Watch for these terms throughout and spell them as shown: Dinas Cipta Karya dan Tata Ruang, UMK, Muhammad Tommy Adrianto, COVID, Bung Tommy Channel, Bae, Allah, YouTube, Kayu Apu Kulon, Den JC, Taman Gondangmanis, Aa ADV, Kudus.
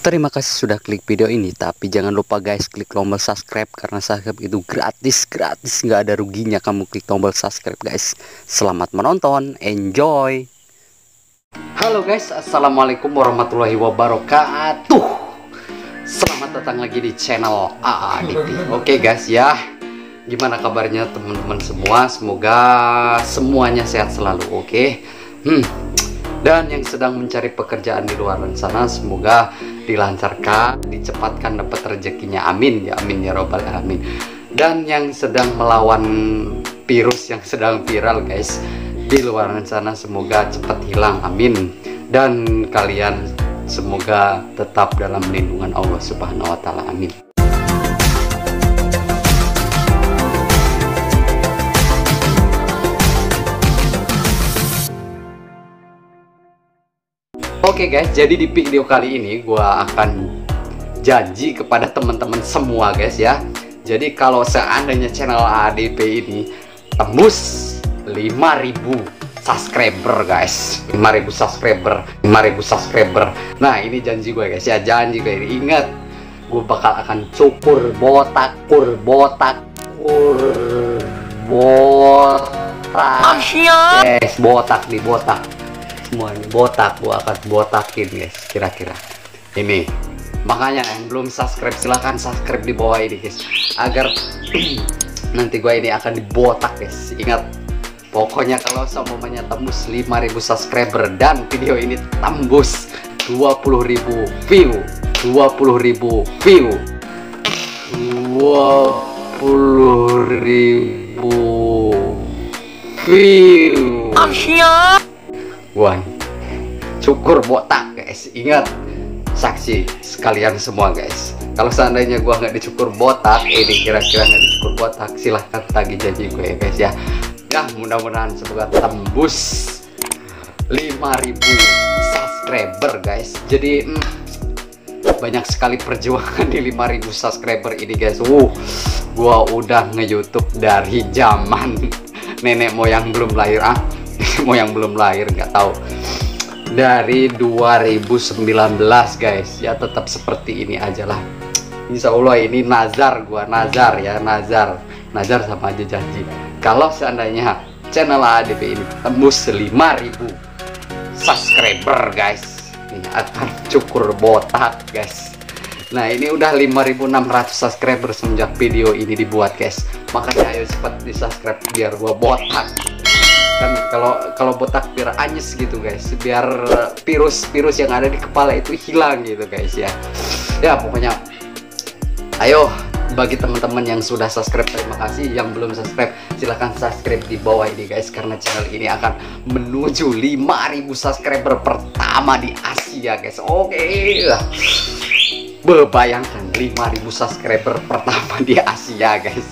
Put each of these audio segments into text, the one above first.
Terima kasih sudah klik video ini, tapi jangan lupa guys klik tombol subscribe karena subscribe itu gratis, nggak ada ruginya kamu klik tombol subscribe guys. Selamat menonton, enjoy. Halo guys, assalamualaikum warahmatullahi wabarakatuh. Selamat datang lagi di channel Aa ADV. Oke guys ya, gimana kabarnya teman-teman semua? Semoga semuanya sehat selalu. Oke. Dan yang sedang mencari pekerjaan di luar sana, semoga dilancarkan, dicepatkan dapat rezekinya, amin ya robbal alamin. Dan yang sedang melawan virus yang sedang viral guys di luar sana, semoga cepat hilang, amin. Dan kalian semoga tetap dalam lindungan Allah Subhanahu wa Ta'ala, amin. Oke guys, jadi di video kali ini gue akan janji kepada teman-teman semua guys ya. Jadi kalau seandainya channel ADP ini tembus 5.000 subscriber guys, 5.000 subscriber. Nah ini janji gue guys ya, janji gue ini. Ingat, gue bakal akan cukur botak. Semuanya botak, gua akan botakin guys kira-kira ini. Makanya yang belum subscribe silahkan subscribe di bawah ini guys, agar nanti gua ini akan dibotak guys. Ingat, pokoknya kalau semuanya tembus 5.000 subscriber dan video ini tembus 20.000 view, 20.000 view, gua cukur botak guys. Ingat, saksi sekalian semua guys, kalau seandainya gua nggak dicukur botak ini, kira-kira nggak dicukur botak, silahkan tagih janji gue ya guys ya. Nah mudah-mudahan semoga tembus 5.000 subscriber guys. Jadi banyak sekali perjuangan di 5.000 subscriber ini guys. Gua udah nge-YouTube dari zaman nenek moyang belum lahir, nggak tahu, dari 2019 guys ya. Tetap seperti ini aja lah, insya Allah. Ini nazar gua, nazar sama aja janji. Kalau seandainya channel ADV ini tembus 5.000 subscriber guys, ini akan cukur botak guys. Nah ini udah 5.600 subscriber semenjak video ini dibuat guys. Makanya ayo cepet di subscribe biar gua botak. Kan kalau botak biar anyes gitu guys, biar virus yang ada di kepala itu hilang gitu guys ya. Ya pokoknya ayo, bagi teman-teman yang sudah subscribe terima kasih, yang belum subscribe silahkan subscribe di bawah ini guys, karena channel ini akan menuju 5.000 subscriber pertama di Asia guys. Oke lah, bayangkan 5.000 subscriber pertama di Asia guys,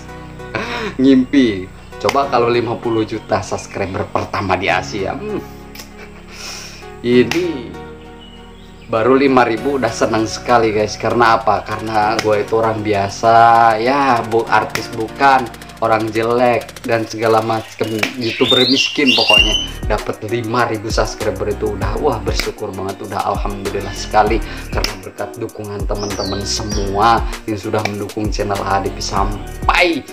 ngimpi. Coba kalau 50 juta subscriber pertama di Asia, ini baru 5.000 udah senang sekali guys. Karena apa? Karena gue itu orang biasa ya, artis bukan, orang jelek dan segala macam, youtuber miskin. Pokoknya dapat 5.000 subscriber itu udah wah, bersyukur banget, udah alhamdulillah sekali, karena berkat dukungan teman-teman semua yang sudah mendukung channel ADV sampai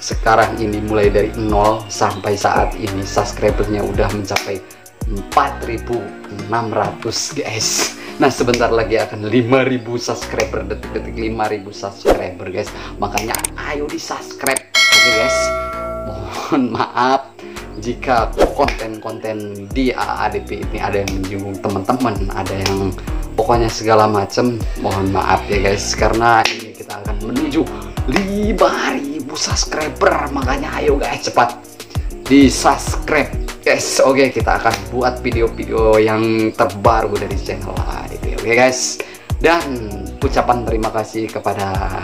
sekarang ini, mulai dari 0 sampai saat ini subscribernya udah mencapai 4.600 guys. Nah sebentar lagi akan 5.000 subscriber, detik-detik 5.000 subscriber guys. Makanya ayo di subscribe. Oke guys, mohon maaf jika konten-konten di AADV ini ada yang menyinggung teman-teman, ada yang pokoknya segala macem, mohon maaf ya guys, karena ini kita akan menuju 5.000 subscriber. Makanya ayo guys cepat di subscribe guys. Oke, kita akan buat video-video yang terbaru dari channel ADV. Oke guys, dan ucapan terima kasih kepada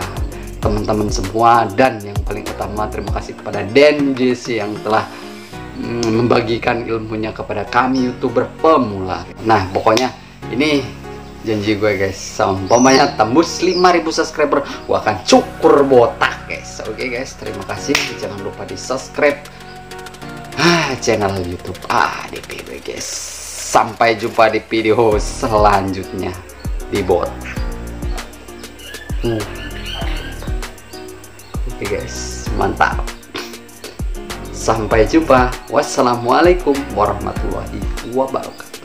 teman-teman semua, dan yang paling utama terima kasih kepada Den JC yang telah membagikan ilmunya kepada kami youtuber pemula. Nah pokoknya ini janji gue guys, seumpamanya tembus 5.000 subscriber, gue akan cukur botak guys. Oke guys, terima kasih, jangan lupa di subscribe channel YouTube ADV guys. Sampai jumpa di video selanjutnya di bot. Oke guys, mantap. Sampai jumpa. Wassalamualaikum warahmatullahi wabarakatuh.